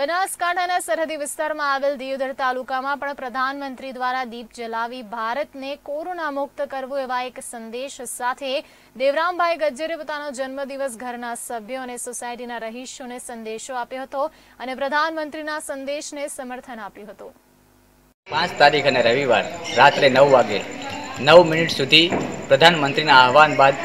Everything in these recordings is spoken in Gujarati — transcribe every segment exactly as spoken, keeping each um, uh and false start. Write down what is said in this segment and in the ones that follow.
બનાસકાંઠાના સરહદી વિસ્તારમાં આવેલ દિયોદર તાલુકામાં પણ પ્રધાનમંત્રી દ્વારા દીપ જલાવી ભારતને કોરોના મુક્ત કરવું એવા એક સંદેશ સાથે દેવરામભાઈ ગજ્જરે પોતાનો જન્મદિવસ ઘરના સભ્યો અને સોસાયટીના રહીશોને સંદેશો આપ્યો હતો અને પ્રધાનમંત્રીના સંદેશને સમર્થન આપ્યું હતું। પાંચ તારીખ અને રવિવાર રાત્રે નવ વાગે નવ મિનિટ સુધી પ્રધાનમંત્રીના આહવાન બાદ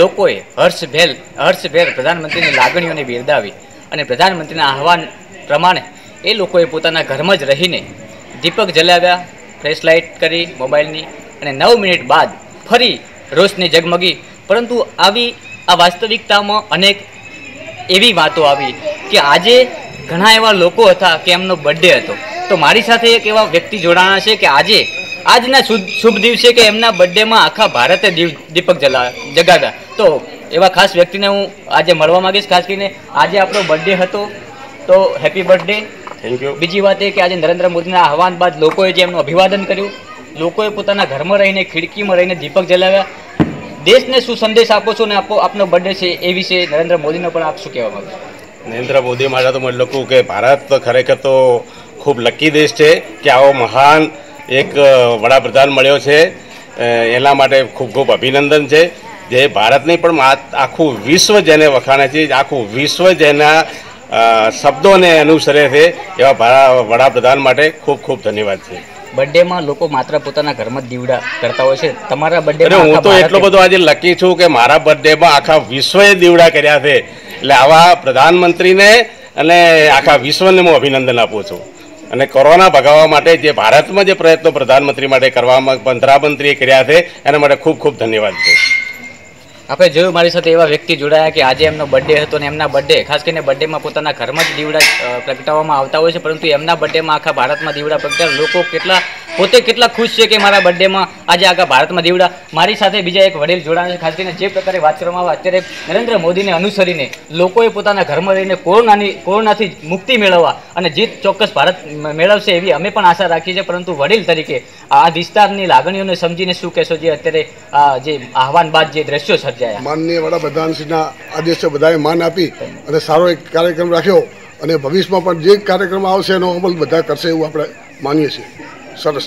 લોકોએ હર્ષભેર હર્ષભેર પ્રધાનમંત્રીની લાગણીઓને બિરદાવી અને પ્રધાનમંત્રીના આહવાન પ્રમાણે એ લોકોએ પોતાના ઘરમાં જ રહીને દીપક જલાવ્યા, ફ્લેશ લાઇટ કરી મોબાઈલની, અને નવ મિનિટ બાદ ફરી રોશની ઝગમગી। પરંતુ આવી આ વાસ્તવિકતામાં અનેક એવી વાતો આવી કે આજે ઘણા એવા લોકો હતા કે એમનો બર્થડે હતો। તો મારી સાથે એક એવા વ્યક્તિ જોડાણા છે કે આજે આજના શુભ દિવસે કે એમના બર્થડેમાં આખા ભારતે દીપક જલા જગાવ્યા। તો એવા ખાસ વ્યક્તિને હું આજે મળવા માગીશ, ખાસ કરીને આજે આપણો બર્થડે હતો તો હેપી બર્થડે, થેન્ક યુ। બીજી વાત એ કે આજે નરેન્દ્ર મોદીના આહવાન બાદ લોકોએ જે એમનું અભિવાદન કર્યું, લોકોએ પોતાના ઘરમાં રહીને ખીડકીમાં રહીને દીપક જલાવ્યા, દેશને શું સંદેશ આપો છો ને આપો આપનો બર્થડે છે એ વિશે નરેન્દ્ર મોદીને પણ આપ શું કહેવા માગો? નરેન્દ્ર મોદી માટે તો મને લખું કે ભારત ખરેખર તો ખૂબ લકી દેશ છે કે આવો મહાન एक वडाप्रधान मळ्यो छे, एना माटे खूब खूब अभिनंदन छे। जे भारत नहीं पण आखू विश्व जेने वखाणे छे, आखू विश्व जेना शब्दों ने अनुसरे छे, एवा वडाप्रधान माटे खूब खूब धन्यवाद छे। बर्थडे में लोको मात्र पोताना घरमां दीवड़ा करता होय छे, तमारा बर्थडे में हूँ तो एटलो बधो आज लकी छूं के मारा बर्थडे में आखा विश्वए दीवड़ा कर्या छे। एटले आवा प्रधानमंत्री ने अने आखा विश्वने हूँ अभिनंदन आपुं छुं। અને કોરોના ભગાવવા માટે જે ભારતમાં જે પ્રયત્નો પ્રધાનમંત્રી માટે કરવામાં પ્રધાનમંત્રીએ કર્યા છે એના માટે ખૂબ ખૂબ ધન્યવાદ છે। આપણે જોયું મારી સાથે એવા વ્યક્તિ જોડાયા કે આજે એમનો બર્થડે હતો અને એમના બર્થડે ખાસ કરીને બર્થડેમાં પોતાના ઘરમાં જ દીવડા પ્રગટાવવામાં આવતા હોય છે, પરંતુ એમના બર્થડેમાં આખા ભારતમાં દીવડા પ્રગટાવ્યા। લોકો કેટલા પોતે કેટલા ખુશ છે કે મારા બર્થડેમાં આજે આખા ભારતમાં દીવડા। મારી સાથે બીજા એક વડીલ જોડાયા છે, ખાસ કરીને જે પ્રકારે વાત કરવામાં આવે અત્યારે નરેન્દ્ર મોદીને અનુસરીને લોકોએ પોતાના ઘરમાં રહીને કોરોનાની કોરોનાથી મુક્તિ મેળવવા અને જીત ચોક્કસ ભારત મેળવશે એવી અમે પણ આશા રાખીએ છીએ। પરંતુ વડીલ તરીકે આ વિસ્તારની લાગણીઓને સમજીને શું કહેશો જે અત્યારે આ જે આહવાન બાદ જે દ્રશ્યો છે? माननीय वडाप्रधानश्रीना आदेश बधाए मान आपी अने सारो एक कार्यक्रम राख्यो अने भविष्यमां पण जे कार्यक्रम आवशे एनो अमल बधा करशे एवुं आपणे मानीए छीए। सरस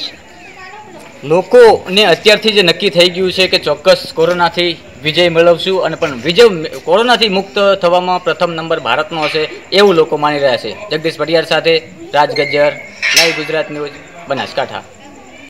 लोकोने अत्यारथी जे नक्की थई गयुं छे के चोक्कस कोरोनाथी विजय मेळवशुं अने पण विजय कोरोनाथी मुक्त थवामां प्रथम नंबर भारतनो हशे एवुं लोको मानी रह्या छे। जगदीश भटियार साथे राज गज्जर, लाइव गुजरात न्यूज, बनासकांठा।